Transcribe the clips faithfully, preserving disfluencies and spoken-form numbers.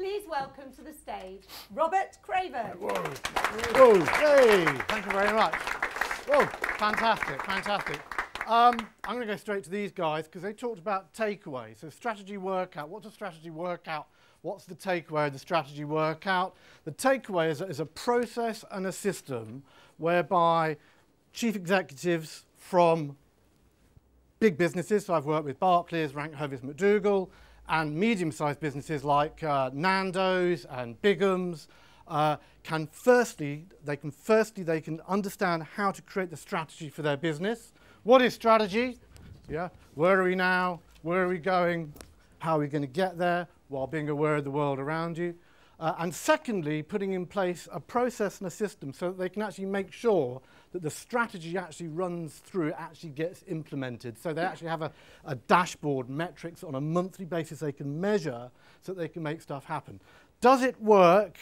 please welcome to the stage Robert Craven. Whoa. Whoa. Hey. Thank you very much. Whoa. Fantastic, fantastic. Um, I'm going to go straight to these guys because they talked about takeaways. So strategy workout. What's a strategy workout? What's the takeaway of the strategy workout? The takeaway is, is a process and a system whereby chief executives from big businesses, so I've worked with Barclays, Rank Hovis McDougall, and medium-sized businesses like uh, Nando's and Biggums, uh, can firstly, they can firstly, they can understand how to create the strategy for their business. What is strategy? Yeah, where are we now? Where are we going? How are we going to get there? While being aware of the world around you. Uh, and secondly, putting in place a process and a system so that they can actually make sure that the strategy actually runs through, actually gets implemented. So they actually have a, a dashboard, metrics on a monthly basis they can measure so that they can make stuff happen. Does it work?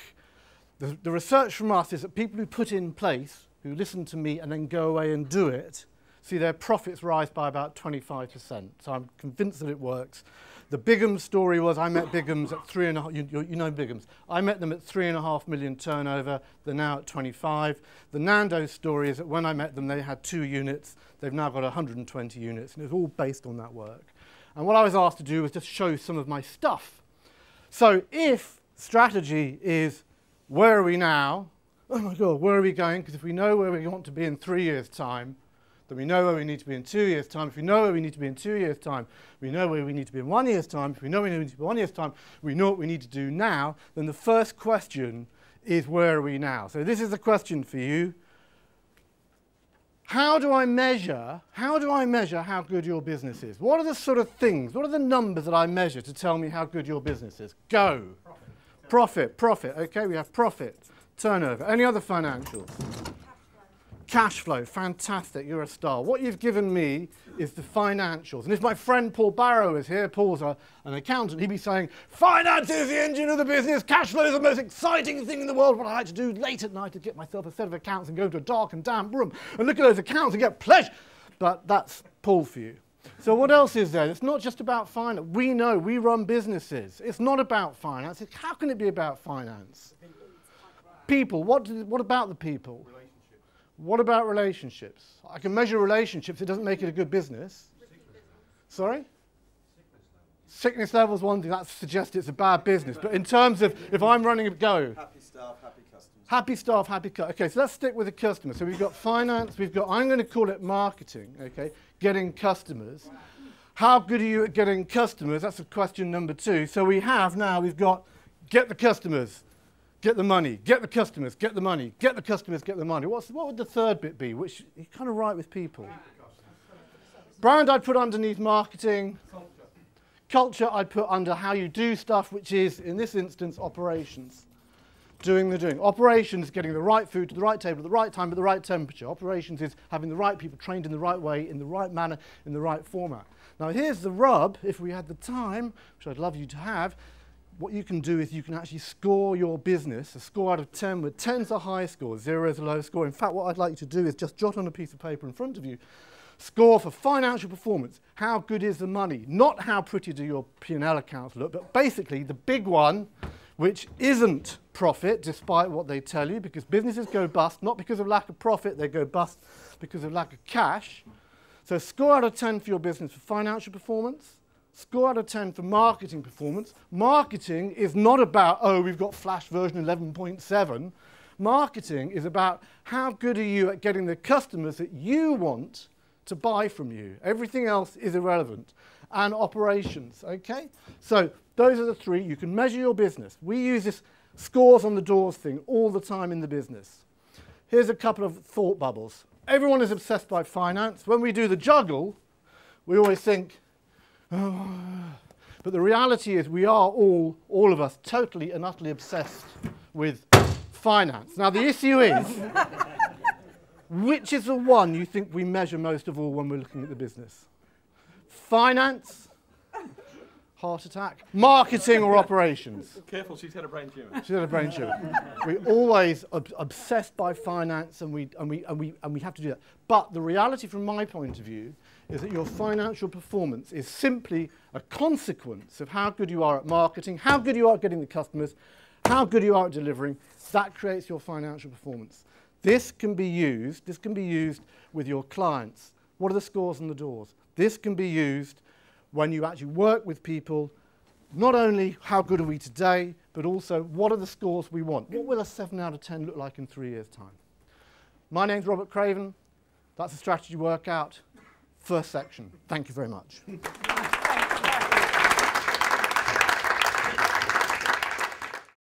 The, the research from us is that people who put in place, who listen to me and then go away and do it, see their profits rise by about twenty-five percent. So I'm convinced that it works. The Biggums story was I met Biggums at three and a half, you, you know Biggums. I met them at three and a half million turnover. They're now at twenty-five. The Nando's story is that when I met them, they had two units. They've now got one hundred and twenty units, and it was all based on that work. And what I was asked to do was just show some of my stuff. So if strategy is where are we now? Oh my God, where are we going? Because if we know where we want to be in three years' time, then we know where we need to be in two years' time. If we know where we need to be in two years' time, we know where we need to be in one year's time. If we know where we need to be in one year's time, we know what we need to do now. Then the first question is, where are we now? So this is the question for you. How do I measure, how do I measure how good your business is? What are the sort of things, what are the numbers that I measure to tell me how good your business is? Go. Profit, profit, okay, we have profit, turnover. Any other financials? Cash flow, fantastic, you're a star. What you've given me is the financials. And if my friend Paul Barrow is here, Paul's a, an accountant, he'd be saying, finance is the engine of the business, cash flow is the most exciting thing in the world. What I like to do late at night is get myself a set of accounts and go to a dark and damp room and look at those accounts and get pleasure. But that's Paul for you. So what else is there? It's not just about finance. We know, we run businesses. It's not about finance. It's, how can it be about finance? People, what, do, what about the people? What about relationships? I can measure relationships, it doesn't make it a good business. Sickness. Sorry? Sickness levels, one thing, that suggests it's a bad business. But in terms of, if I'm running a go. Happy staff, happy customers. Happy staff, happy customers. Okay, so let's stick with the customer. So we've got finance, we've got, I'm going to call it marketing, okay? Getting customers. How good are you at getting customers? That's question number two. So we have now, we've got get the customers. Get the money, get the customers, get the money, get the customers, get the money. What's, what would the third bit be, which you kind of right with people? Brand, Brand I'd put underneath marketing. Culture. Culture I'd put under how you do stuff, which is, in this instance, operations. Doing the doing. Operations, getting the right food to the right table at the right time at the right temperature. Operations is having the right people trained in the right way, in the right manner, in the right format. Now here's the rub, if we had the time, which I'd love you to have. What you can do is you can actually score your business, a score out of ten, where ten's a high score, zero is a low score. In fact, what I'd like you to do is just jot on a piece of paper in front of you, score for financial performance, how good is the money, not how pretty do your P and L accounts look, but basically the big one, which isn't profit, despite what they tell you, because businesses go bust, not because of lack of profit, they go bust because of lack of cash. So score out of ten for your business for financial performance, score out of ten for marketing performance. Marketing is not about, oh, we've got flash version eleven point seven. Marketing is about how good are you at getting the customers that you want to buy from you. Everything else is irrelevant. And operations, okay? So those are the three. You can measure your business. We use this scores on the doors thing all the time in the business. Here's a couple of thought bubbles. Everyone is obsessed by finance. When we do the juggle, we always think, oh. But the reality is we are all, all of us, totally and utterly obsessed with finance. Now the issue is, which is the one you think we measure most of all when we're looking at the business? Finance heart attack, marketing or operations. Careful, she's had a brain tumour. She's had a brain tumour. We're always ob obsessed by finance, and we, and, we, and, we, and we have to do that. But the reality from my point of view is that your financial performance is simply a consequence of how good you are at marketing, how good you are at getting the customers, how good you are at delivering. That creates your financial performance. This can be used, this can be used with your clients. What are the scores on the doors? This can be used when you actually work with people, not only how good are we today, but also what are the scores we want? What will a seven out of ten look like in three years' time? My name's Robert Craven. That's a strategy workout. First section. Thank you very much.